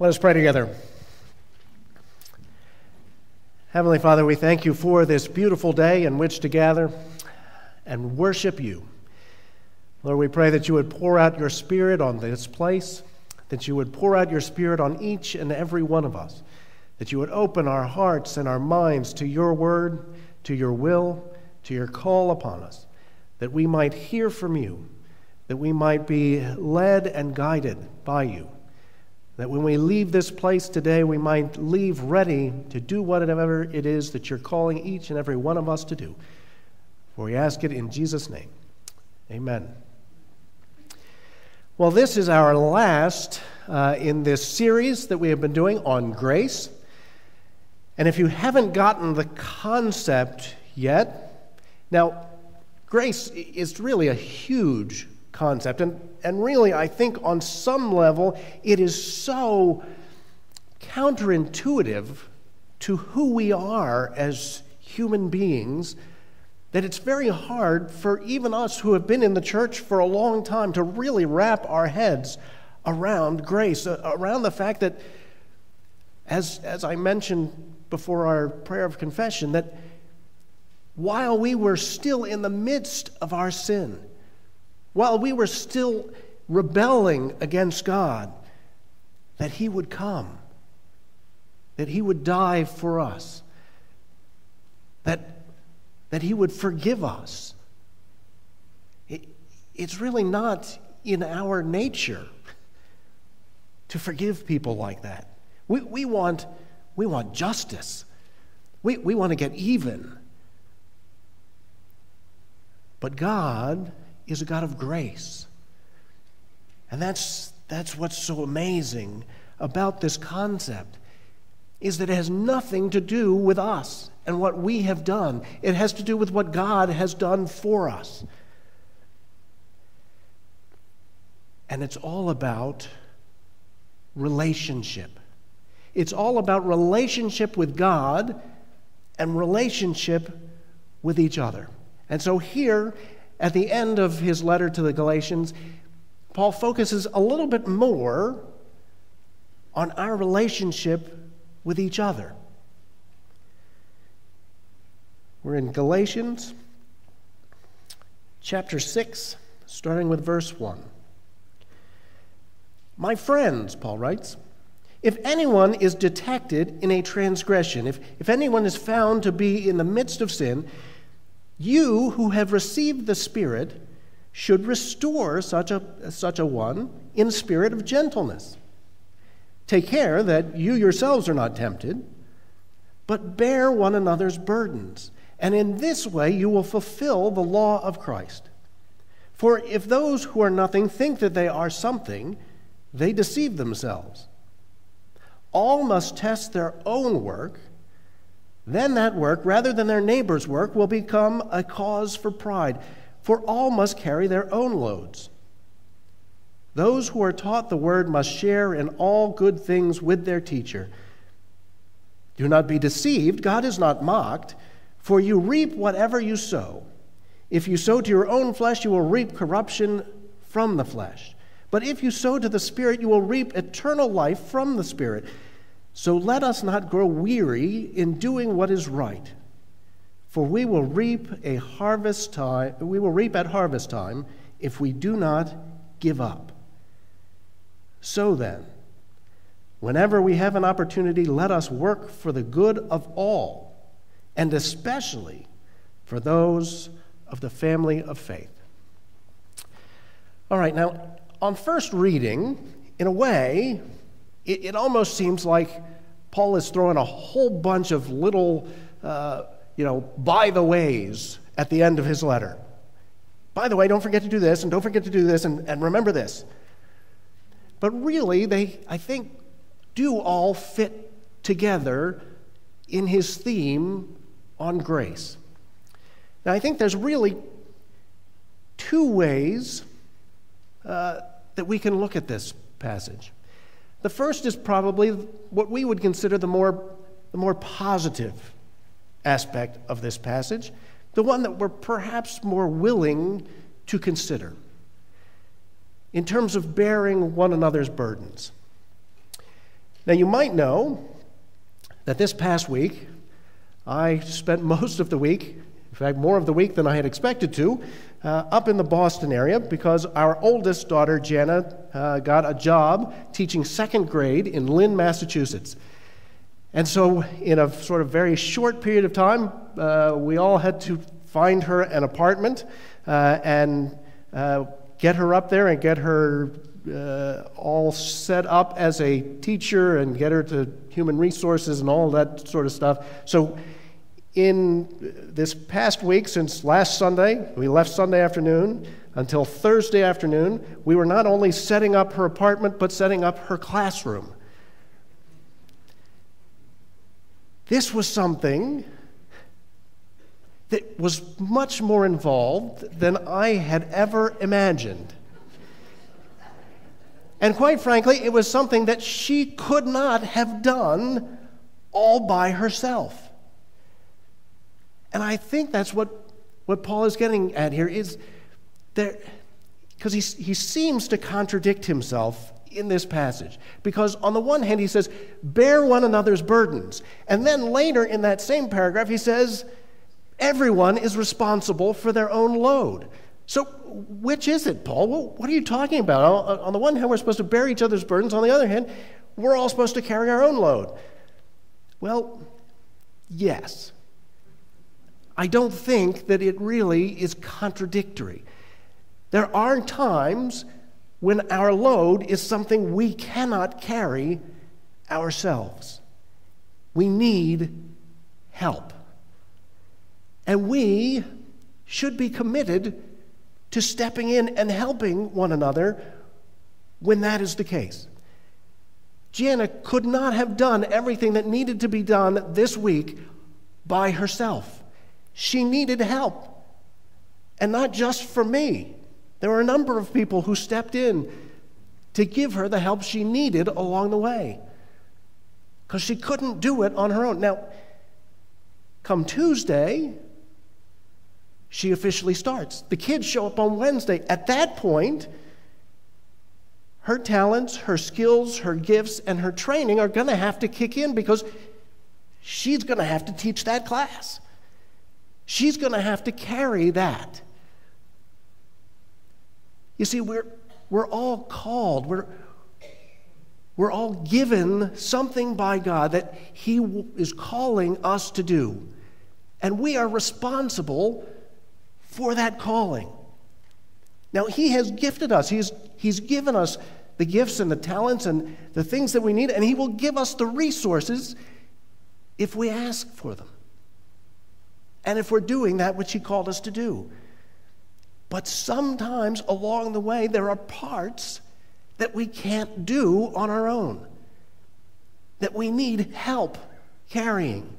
Let us pray together. Heavenly Father, we thank you for this beautiful day in which to gather and worship you. Lord, we pray that you would pour out your Spirit on this place, that you would pour out your Spirit on each and every one of us, that you would open our hearts and our minds to your word, to your will, to your call upon us, that we might hear from you, that we might be led and guided by you, that when we leave this place today, we might leave ready to do whatever it is that you're calling each and every one of us to do. For we ask it in Jesus' name. Amen. Well, this is our last in this series that we have been doing on grace. And if you haven't gotten the concept yet, now, grace is really a huge concept, and really, I think on some level, it is so counterintuitive to who we are as human beings that it's very hard for even us who have been in the church for a long time to really wrap our heads around grace, around the fact that, as I mentioned before our prayer of confession, that while we were still in the midst of our sin, while we were still rebelling against God, that he would come, that he would die for us, that he would forgive us. It's really not in our nature to forgive people like that. We want justice. We want to get even. But God is a God of grace. And that's what's so amazing about this concept, is that it has nothing to do with us and what we have done. It has to do with what God has done for us. And it's all about relationship. It's all about relationship with God and relationship with each other. And so here, at the end of his letter to the Galatians, Paul focuses a little bit more on our relationship with each other. We're in Galatians chapter 6, starting with verse 1. "My friends," Paul writes, "if anyone is detected in a transgression, if anyone is found to be in the midst of sin, you who have received the Spirit should restore such a one in spirit of gentleness. Take care that you yourselves are not tempted, but bear one another's burdens, and in this way you will fulfill the law of Christ. For if those who are nothing think that they are something, they deceive themselves. All must test their own work. Then that work, rather than their neighbor's work, will become a cause for pride, for all must carry their own loads. Those who are taught the word must share in all good things with their teacher. Do not be deceived, God is not mocked, for you reap whatever you sow. If you sow to your own flesh, you will reap corruption from the flesh. But if you sow to the Spirit, you will reap eternal life from the Spirit. So let us not grow weary in doing what is right, for we will reap at harvest time if we do not give up. So then, whenever we have an opportunity, let us work for the good of all, and especially for those of the family of faith." All right, now, on first reading, in a way, it almost seems like Paul is throwing a whole bunch of little, by the ways at the end of his letter. By the way, don't forget to do this, and don't forget to do this, and remember this. But really, they, I think, do all fit together in his theme on grace. Now, I think there's really two ways that we can look at this passage. The first is probably what we would consider the more positive aspect of this passage, the one that we're perhaps more willing to consider in terms of bearing one another's burdens. Now, you might know that this past week, I spent most of the week, in fact, more of the week than I had expected to, up in the Boston area because our oldest daughter, Jenna, got a job teaching second grade in Lynn, Massachusetts. And so in a sort of very short period of time, we all had to find her an apartment and get her up there and get her all set up as a teacher and get her to human resources and all that sort of stuff. So in this past week, since last Sunday, we left Sunday afternoon until Thursday afternoon, we were not only setting up her apartment, but setting up her classroom. This was something that was much more involved than I had ever imagined. And quite frankly, it was something that she could not have done all by herself. And I think that's what Paul is getting at here, is there, because he seems to contradict himself in this passage. Because on the one hand, he says, bear one another's burdens. And then later in that same paragraph, he says, everyone is responsible for their own load. So which is it, Paul? What are you talking about? On the one hand, we're supposed to bear each other's burdens. On the other hand, we're all supposed to carry our own load. Well, yes. I don't think that it really is contradictory. There are times when our load is something we cannot carry ourselves. We need help. And we should be committed to stepping in and helping one another when that is the case. Jenna could not have done everything that needed to be done this week by herself. She needed help, and not just from me. There were a number of people who stepped in to give her the help she needed along the way, because she couldn't do it on her own. Now, come Tuesday, she officially starts. The kids show up on Wednesday. At that point, her talents, her skills, her gifts, and her training are going to have to kick in, because she's going to have to teach that class. She's going to have to carry that. You see, we're all called. We're all given something by God that He is calling us to do. And we are responsible for that calling. Now, He has gifted us. He's given us the gifts and the talents and the things that we need, and He will give us the resources if we ask for them, and if we're doing that which He called us to do. But sometimes along the way, there are parts that we can't do on our own, that we need help carrying.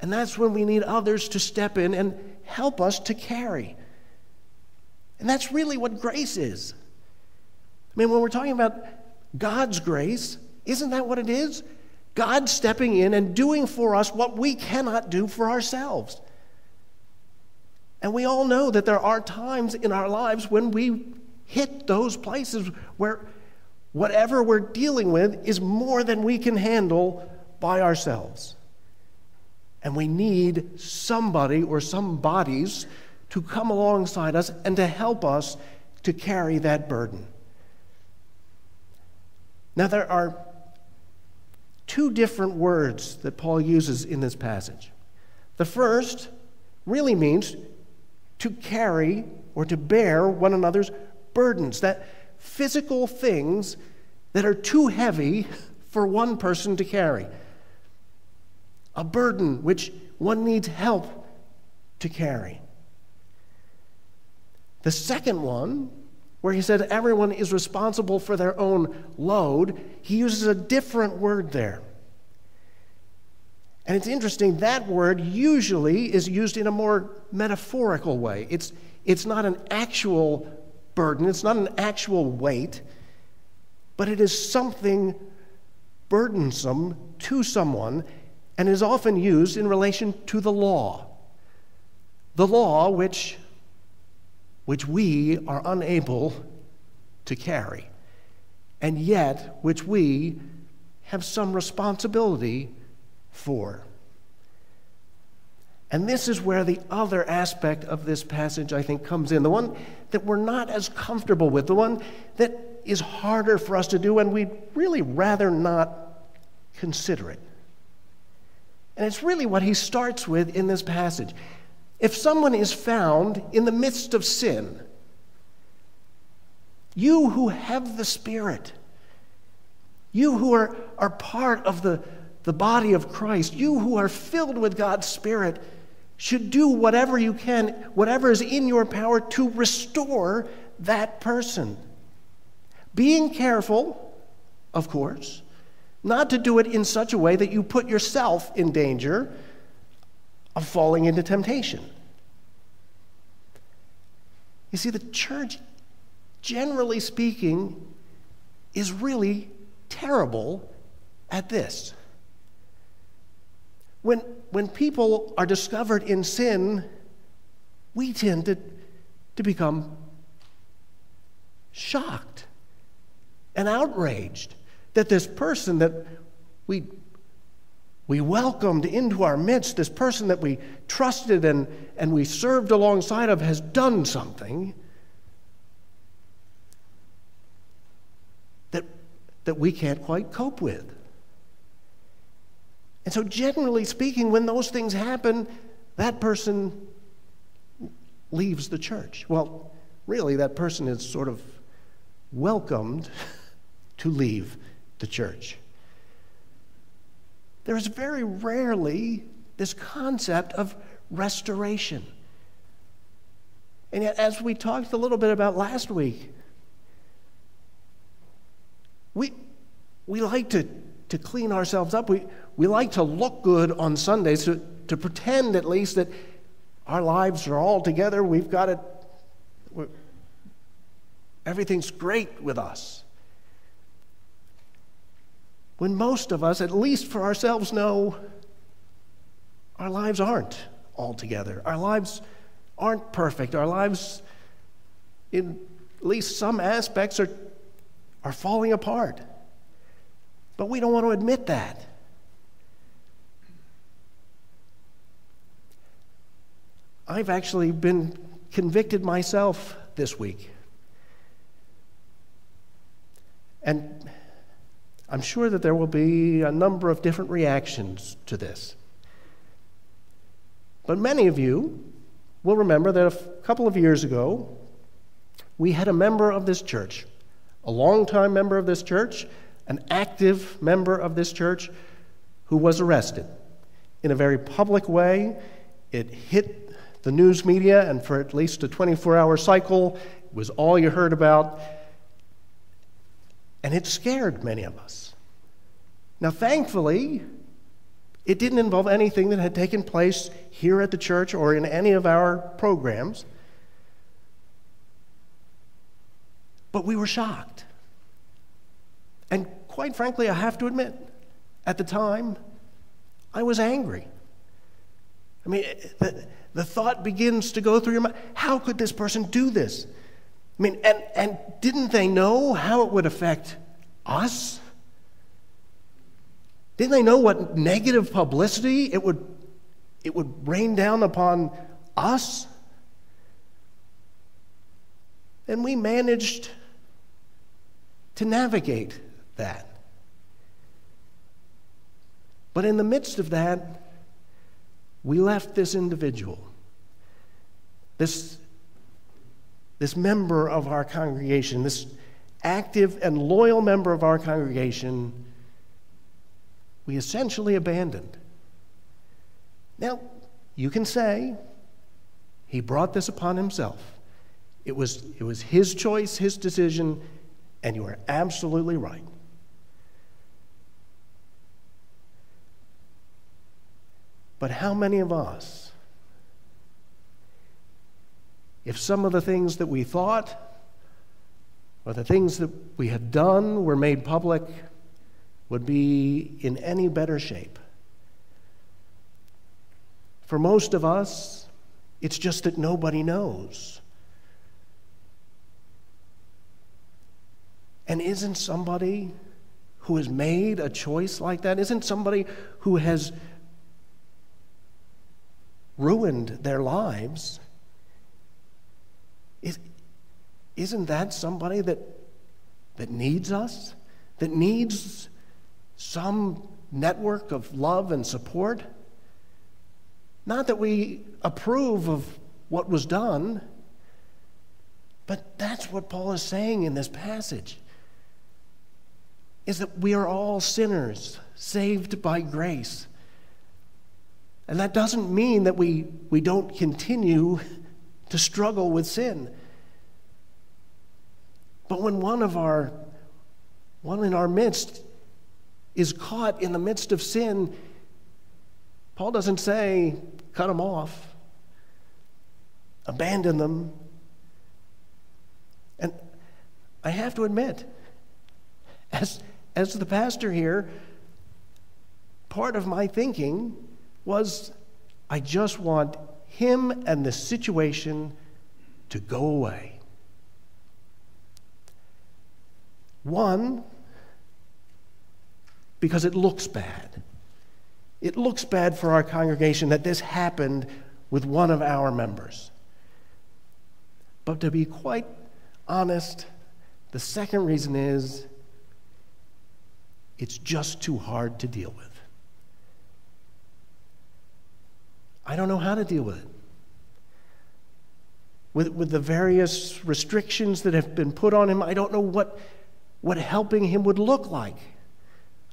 And that's when we need others to step in and help us to carry. And that's really what grace is. I mean, when we're talking about God's grace, isn't that what it is? God stepping in and doing for us what we cannot do for ourselves. And we all know that there are times in our lives when we hit those places where whatever we're dealing with is more than we can handle by ourselves. And we need somebody or somebodies to come alongside us and to help us to carry that burden. Now, there are two different words that Paul uses in this passage. The first really means to carry or to bear one another's burdens, that physical things that are too heavy for one person to carry. A burden which one needs help to carry. The second one, where he said everyone is responsible for their own load, he uses a different word there. And it's interesting, that word usually is used in a more metaphorical way. It's not an actual burden, it's not an actual weight, but it is something burdensome to someone, and is often used in relation to the law. The law which we are unable to carry, and yet which we have some responsibility for. And this is where the other aspect of this passage, I think, comes in. The one that we're not as comfortable with, the one that is harder for us to do, and we'd really rather not consider it. And it's really what he starts with in this passage. If someone is found in the midst of sin, you who have the Spirit, you who are part of the body of Christ, you who are filled with God's Spirit, should do whatever you can, whatever is in your power to restore that person. Being careful, of course, not to do it in such a way that you put yourself in danger of falling into temptation. You see, the church, generally speaking, is really terrible at this. When people are discovered in sin, we tend to become shocked and outraged that this person that we welcomed into our midst, this person that we trusted and we served alongside of, has done something that we can't quite cope with. And so generally speaking, when those things happen, that person leaves the church. Well, really, that person is sort of welcomed to leave the church. There is very rarely this concept of restoration. And yet, as we talked a little bit about last week, we like to clean ourselves up. We like to look good on Sundays, to pretend at least that our lives are all together, we've got it, everything's great with us. When most of us, at least for ourselves, know our lives aren't all together. Our lives aren't perfect. Our lives, in at least some aspects, are falling apart. But we don't want to admit that. I've actually been convicted myself this week. And I'm sure that there will be a number of different reactions to this. But many of you will remember that a couple of years ago, we had a member of this church, a longtime member of this church, an active member of this church, who was arrested in a very public way. It hit the news media, and for at least a 24-hour cycle, it was all you heard about. And it scared many of us. Now, thankfully, it didn't involve anything that had taken place here at the church or in any of our programs. But we were shocked. And quite frankly, I have to admit, at the time, I was angry. I mean, the thought begins to go through your mind, how could this person do this? I mean, and didn't they know how it would affect us? Didn't they know what negative publicity it would rain down upon us? And we managed to navigate that. But in the midst of that, we left this individual, this member of our congregation, this active and loyal member of our congregation, we essentially abandoned. Now, you can say he brought this upon himself. It was his choice, his decision, and you are absolutely right. But how many of us, if some of the things that we thought or the things that we had done were made public, would be in any better shape? For most of us, it's just that nobody knows. And isn't somebody who has made a choice like that? Isn't somebody who has ruined their lives, isn't that somebody that needs us, that needs some network of love and support? Not that we approve of what was done, but that's what Paul is saying in this passage, is that we are all sinners saved by grace. And that doesn't mean that we don't continue to struggle with sin. But when one in our midst is caught in the midst of sin, Paul doesn't say, cut them off, abandon them. And I have to admit, as the pastor here, part of my thinking was, I just want him and the situation to go away. One, because it looks bad. It looks bad for our congregation that this happened with one of our members. But to be quite honest, the second reason is it's just too hard to deal with. I don't know how to deal with it. With the various restrictions that have been put on him, I don't know what helping him would look like.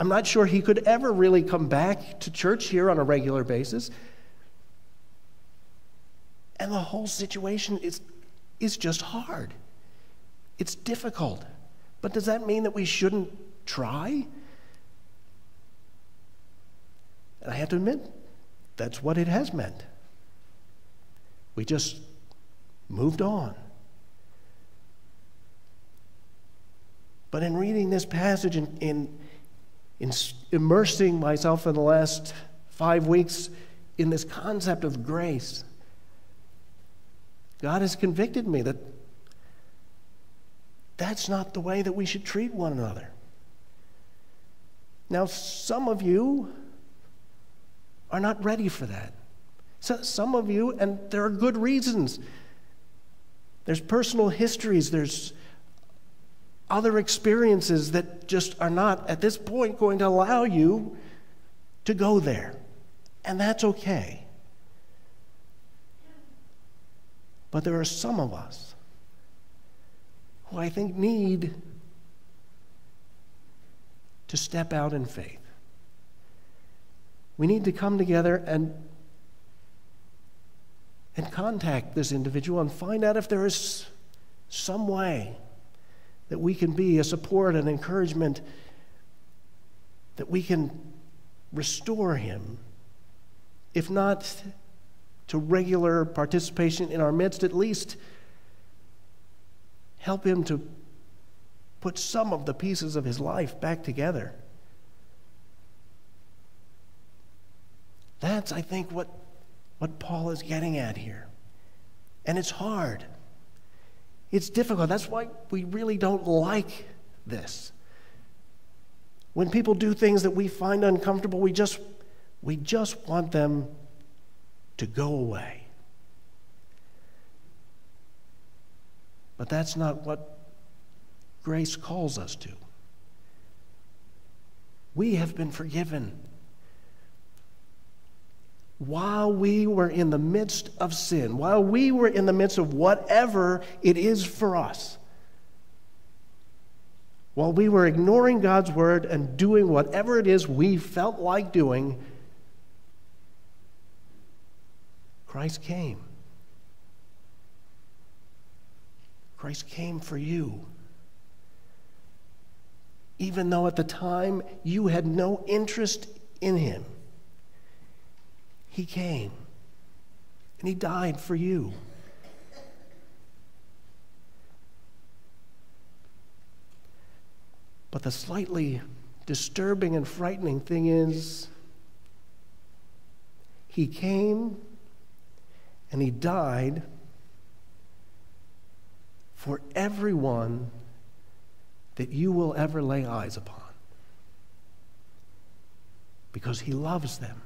I'm not sure he could ever really come back to church here on a regular basis. And the whole situation is just hard. It's difficult. But does that mean that we shouldn't try? And I have to admit, that's what it has meant. We just moved on. But in reading this passage and in immersing myself in the last 5 weeks in this concept of grace, God has convicted me that that's not the way that we should treat one another. Now, some of you are not ready for that. So some of you, and there are good reasons. There's personal histories, there's other experiences that just are not, at this point, going to allow you to go there. And that's okay. But there are some of us who I think need to step out in faith. We need to come together and contact this individual and find out if there is some way that we can be a support and encouragement, that we can restore him, if not to regular participation in our midst, at least help him to put some of the pieces of his life back together. That's, I think, what Paul is getting at here. And it's hard. It's difficult. That's why we really don't like this. When people do things that we find uncomfortable, we just want them to go away. But that's not what grace calls us to. We have been forgiven. While we were in the midst of sin, while we were in the midst of whatever it is for us, while we were ignoring God's word and doing whatever it is we felt like doing, Christ came. Christ came for you. Even though at the time you had no interest in him, he came, and he died for you. But the slightly disturbing and frightening thing is, he came and he died for everyone that you will ever lay eyes upon. because he loves them.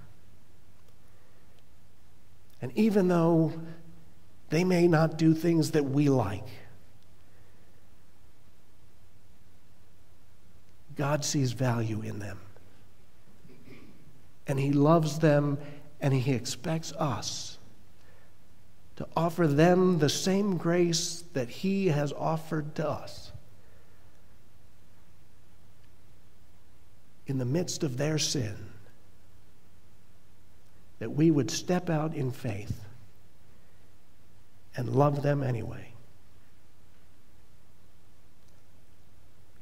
And even though they may not do things that we like, God sees value in them. And he loves them, and he expects us to offer them the same grace that he has offered to us in the midst of their sin, that we would step out in faith and love them anyway.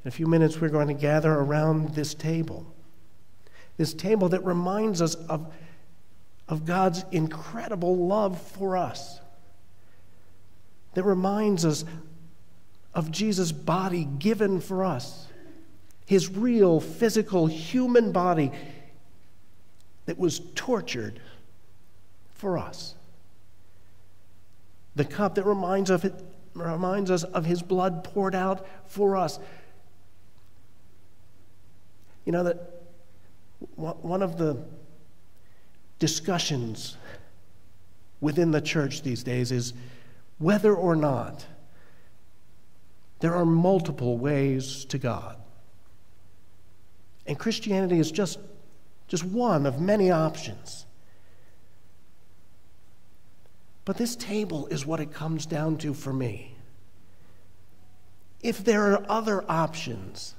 In a few minutes, we're going to gather around this table that reminds us of God's incredible love for us, that reminds us of Jesus' body given for us, his real, physical, human body that was tortured for us. The cup that reminds us of his blood poured out for us. You know, that one of the discussions within the church these days is whether or not there are multiple ways to God. And Christianity is just one of many options. But this table is what it comes down to for me. If there are other options,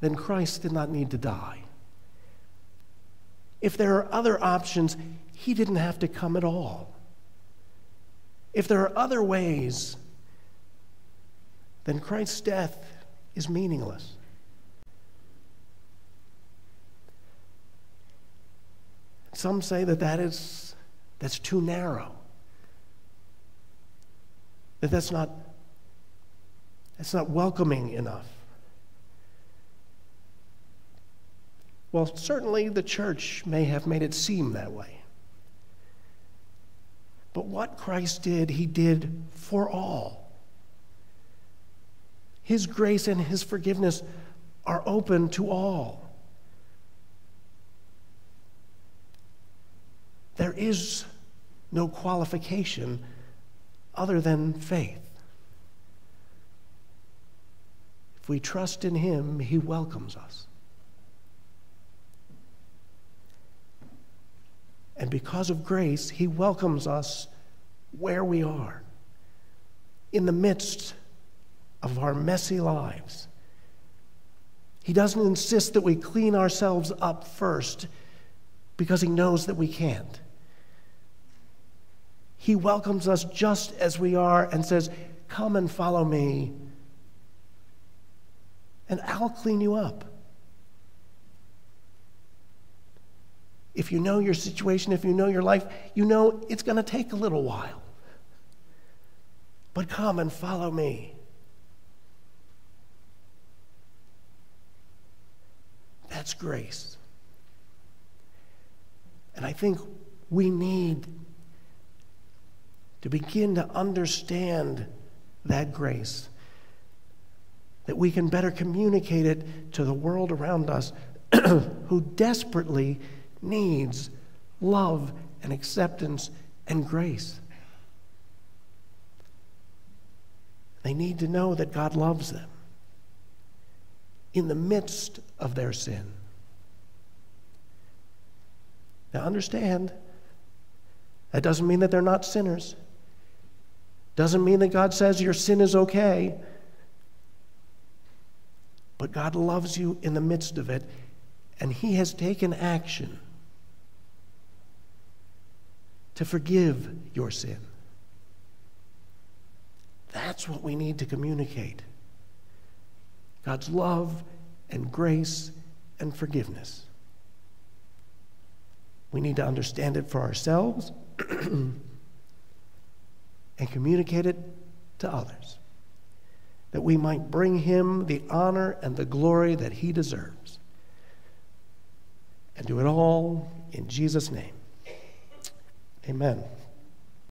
then Christ did not need to die. If there are other options, he didn't have to come at all. If there are other ways, then Christ's death is meaningless. Some say that that's too narrow, that that's not welcoming enough. Well, certainly the church may have made it seem that way. But what Christ did, he did for all. His grace and his forgiveness are open to all. There is no qualification other than faith. If we trust in him, he welcomes us. And because of grace, he welcomes us where we are, in the midst of our messy lives. He doesn't insist that we clean ourselves up first, because he knows that we can't. He welcomes us just as we are and says, "Come and follow me, and I'll clean you up." If you know your situation, if you know your life, you know it's going to take a little while. But come and follow me. That's grace. And I think we need to begin to understand that grace, that we can better communicate it to the world around us who desperately needs love and acceptance and grace. They need to know that God loves them in the midst of their sin. Now understand, that doesn't mean that they're not sinners. Doesn't mean that God says your sin is okay. But God loves you in the midst of it, and he has taken action to forgive your sin. That's what we need to communicate. God's love and grace and forgiveness. We need to understand it for ourselves and communicate it to others, that we might bring him the honor and the glory that he deserves. And do it all in Jesus' name. Amen.